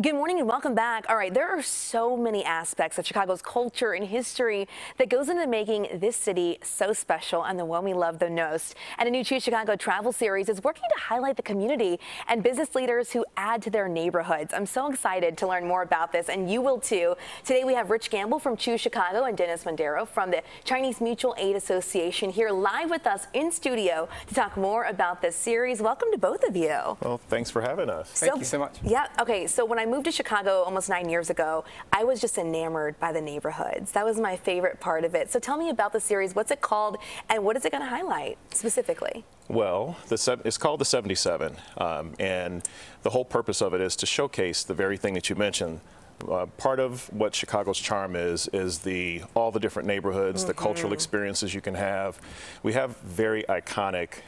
Good morning and welcome back. All right, there are so many aspects of Chicago's culture and history that goes into making this city so special and the one we love the most. And a new Choose Chicago travel series is working to highlight the community and business leaders who add to their neighborhoods. I'm so excited to learn more about this, and you will too. Today we have Rich Gamble from Choose Chicago and Dennis Mondeo from the Chinese Mutual Aid Association here live with us in studio to talk more about this series. Welcome to both of you. Well, thanks for having us. Thank you so much. Yeah, okay, so when I moved to Chicago almost 9 years ago, I was just enamored by the neighborhoods. That was my favorite part of it. So tell me about the series. What's it called and what is it going to highlight specifically? Well, it's called The 77, and the whole purpose of it is to showcase the very thing that you mentioned. Part of what Chicago's charm is all the different neighborhoods, the cultural experiences you can have. We have very iconic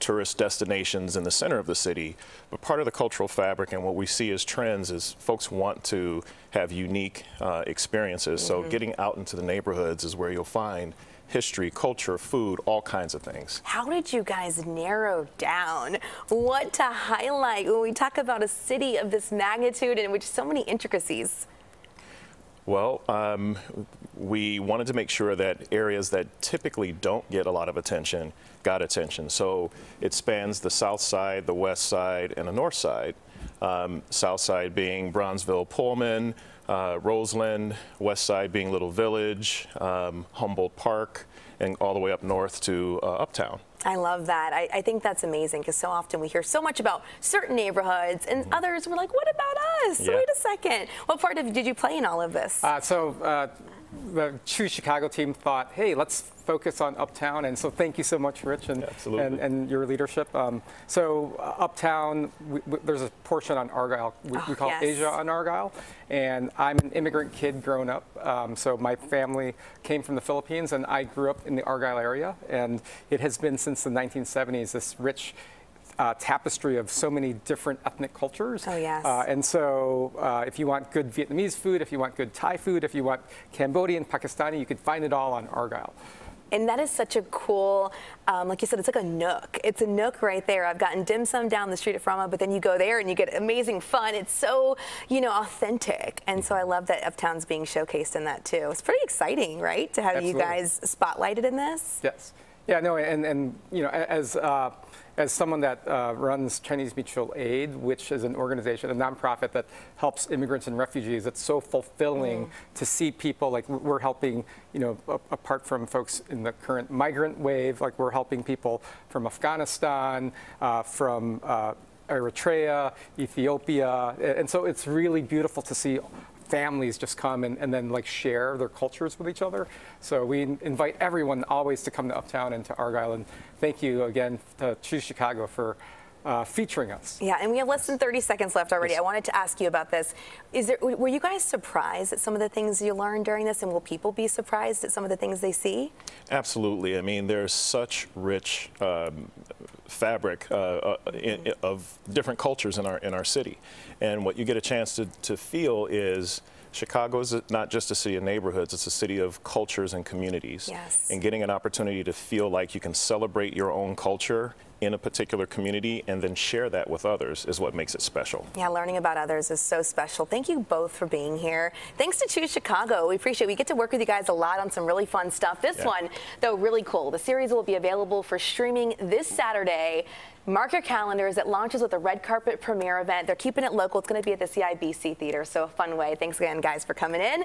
tourist destinations in the center of the city, but part of the cultural fabric and what we see as trends is folks want to have unique experiences. So getting out into the neighborhoods is where you'll find history, culture, food, all kinds of things. How did you guys narrow down what to highlight when we talk about a city of this magnitude and with so many intricacies? Well, we wanted to make sure that areas that typically don't get a lot of attention got attention. So it spans the south side, the west side, and the north side. South side being Bronzeville, Pullman, Roseland, west side being Little Village, Humboldt Park, and all the way up north to Uptown. I love that. I think that's amazing because so often we hear so much about certain neighborhoods and others we're like, what about us? Yeah. Wait a second. What part did you play in all of this? The Choose Chicago team thought, hey, let's focus on Uptown, and so thank you so much, Rich, and your leadership. Uptown, there's a portion on Argyle we call Asia on Argyle, and I'm an immigrant kid growing up, so my family came from the Philippines, and I grew up in the Argyle area, and it has been since the 1970s this rich tapestry of so many different ethnic cultures. Oh, yes. And so if you want good Vietnamese food, if you want good Thai food, if you want Cambodian, Pakistani, you can find it all on Argyle. And that is such a cool, like you said, it's like a nook. It's a nook right there. I've gotten dim sum down the street at Froma, but then you go there and you get amazing fun. It's so, you know, authentic. And so I love that Uptown's being showcased in that too. It's pretty exciting, right, to have you guys spotlighted in this? Yes. Yeah, no, and you know, as someone that runs Chinese Mutual Aid, which is an organization, a nonprofit that helps immigrants and refugees, it's so fulfilling to see people like we're helping, you know, apart from folks in the current migrant wave, like we're helping people from Afghanistan, from Eritrea, Ethiopia. And so it's really beautiful to see families just come and then like share their cultures with each other. So we invite everyone always to come to Uptown and to Argyle, and thank you again to Choose Chicago for featuring us. Yeah, and we have less than 30 seconds left already. Yes. I wanted to ask you about this. Were you guys surprised at some of the things you learned during this, and will people be surprised at some of the things they see? Absolutely. I mean, there's such rich fabric of different cultures in our city, and what you get a chance to feel is Chicago is not just a city of neighborhoods, it's a city of cultures and communities. Yes. And getting an opportunity to feel like you can celebrate your own culture in a particular community and then share that with others is what makes it special. Yeah, learning about others is so special. Thank you both for being here. Thanks to Choose Chicago. We appreciate it. We get to work with you guys a lot on some really fun stuff. This one, though, really cool. The series will be available for streaming this Saturday. Mark your calendars. It launches with a red carpet premiere event. They're keeping it local. It's going to be at the CIBC Theater, so a fun way. Thanks again, guys, for coming in.